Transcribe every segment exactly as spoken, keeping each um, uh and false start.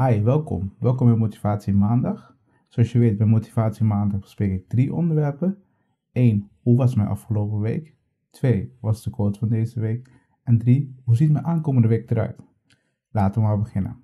Hi, welkom. Welkom bij Motivatie Maandag. Zoals je weet, bij Motivatie Maandag bespreek ik drie onderwerpen. één. Hoe was mijn afgelopen week? twee. Wat is de quote van deze week? En drie. Hoe ziet mijn aankomende week eruit? Laten we maar beginnen.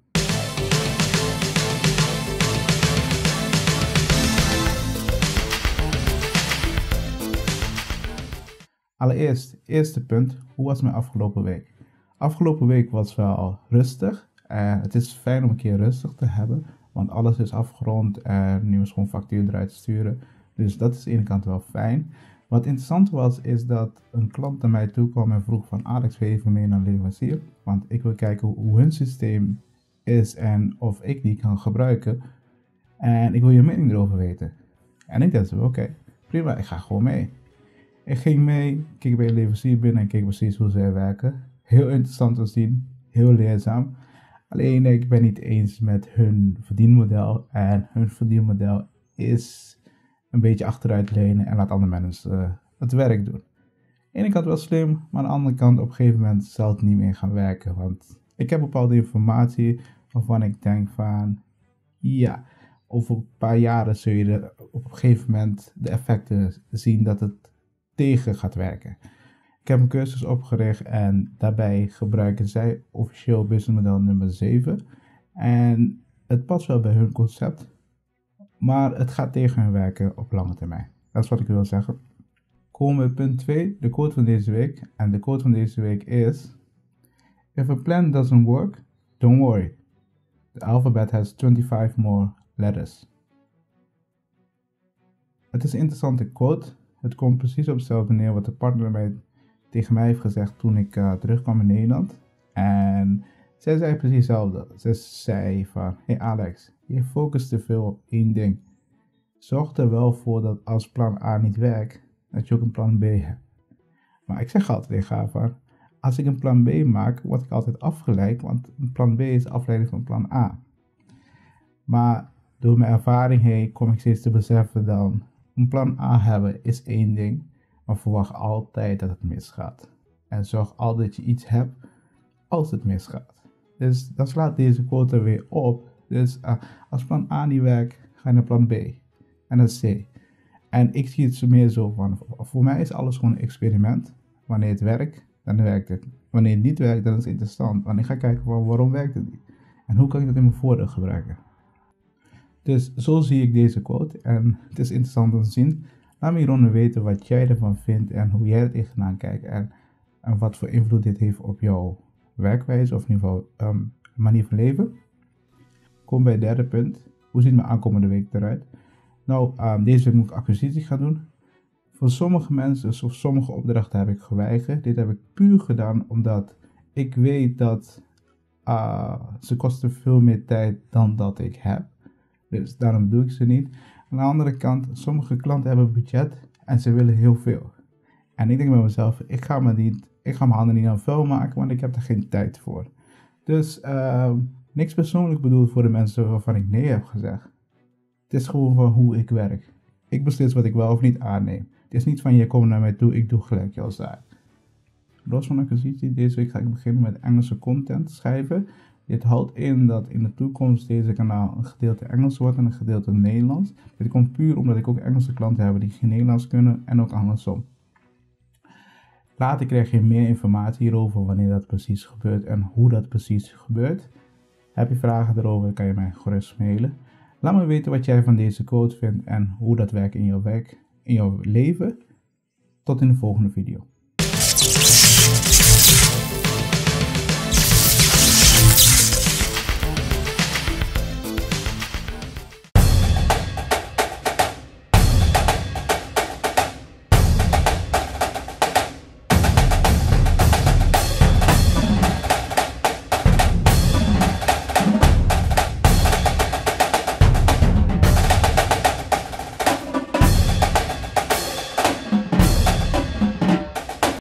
Allereerst, eerste punt. Hoe was mijn afgelopen week? Afgelopen week was wel rustig. Uh, het is fijn om een keer rustig te hebben, want alles is afgerond en nu is gewoon factuur eruit sturen. Dus dat is aan de ene kant wel fijn. Wat interessant was, is dat een klant naar mij toe kwam en vroeg van Alex, wil je even mee naar leverancier? Want ik wil kijken hoe hun systeem is en of ik die kan gebruiken. En ik wil je mening erover weten. En ik dacht, oké, okay, prima, ik ga gewoon mee. Ik ging mee, keek bij de leverancier binnen en keek precies hoe zij werken. Heel interessant te zien, heel leerzaam. Alleen ik ben niet eens met hun verdienmodel en hun verdienmodel is een beetje achteruit lenen en laat andere mensen uh, het werk doen. Aan de ene kant wel slim, maar aan de andere kant op een gegeven moment zal het niet meer gaan werken. Want ik heb bepaalde informatie waarvan ik denk van ja, over een paar jaren zul je de, op een gegeven moment de effecten zien dat het tegen gaat werken. Ik heb een cursus opgericht en daarbij gebruiken zij officieel businessmodel nummer zeven. En het past wel bij hun concept, maar het gaat tegen hun werken op lange termijn. Dat is wat ik wil zeggen. Komen we bij punt twee, de quote van deze week. En de quote van deze week is: If a plan doesn't work, don't worry. The alphabet has twenty-five more letters. Het is een interessante quote. Het komt precies op hetzelfde neer wat de partner mij tegen mij heeft gezegd toen ik uh, terugkwam in Nederland. En zij zei precies hetzelfde. Zij zei van, hey Alex, je focust te veel op één ding. Zorg er wel voor dat als plan A niet werkt, dat je ook een plan B hebt. Maar ik zeg altijd tegen haar van, als ik een plan B maak, word ik altijd afgeleid, want een plan B is de afleiding van plan A. Maar door mijn ervaring heen kom ik steeds te beseffen dan, een plan A hebben is één ding, maar verwacht altijd dat het misgaat. En zorg altijd dat je iets hebt als het misgaat. Dus dat slaat deze quote weer op. Dus uh, als plan A niet werkt, ga je naar plan B en dan C. En ik zie het zo meer zo van, voor mij is alles gewoon een experiment. Wanneer het werkt, dan werkt het. Wanneer het niet werkt, dan is het interessant. Want ik ga kijken van, waarom werkt het niet? En hoe kan ik dat in mijn voordeel gebruiken? Dus zo zie ik deze quote en het is interessant om te zien. Laat me hieronder weten wat jij ervan vindt en hoe jij er tegenaan kijkt. En, en wat voor invloed dit heeft op jouw werkwijze of in ieder geval um, manier van leven. Kom bij het derde punt. Hoe ziet mijn aankomende week eruit? Nou, um, deze week moet ik acquisitie gaan doen. Voor sommige mensen of dus sommige opdrachten heb ik geweigerd. Dit heb ik puur gedaan omdat ik weet dat uh, ze kosten veel meer tijd dan dat ik heb. Dus daarom doe ik ze niet. Aan de andere kant, sommige klanten hebben budget en ze willen heel veel. En ik denk bij mezelf, ik ga, me niet, ik ga mijn handen niet aan vuil maken, want ik heb er geen tijd voor. Dus uh, niks persoonlijk bedoeld voor de mensen waarvan ik nee heb gezegd. Het is gewoon van hoe ik werk. Ik beslis wat ik wel of niet aanneem. Het is niet van, je komt naar mij toe, ik doe gelijk jouw zaak. Los van acquisitie, deze week ga ik beginnen met Engelse content schrijven. Dit houdt in dat in de toekomst deze kanaal een gedeelte Engels wordt en een gedeelte Nederlands. Dit komt puur omdat ik ook Engelse klanten heb die geen Nederlands kunnen en ook andersom. Later krijg je meer informatie hierover wanneer dat precies gebeurt en hoe dat precies gebeurt. Heb je vragen erover, kan je mij gerust mailen. Laat me weten wat jij van deze quote vindt en hoe dat werkt in jouw werk, in jouw leven. Tot in de volgende video.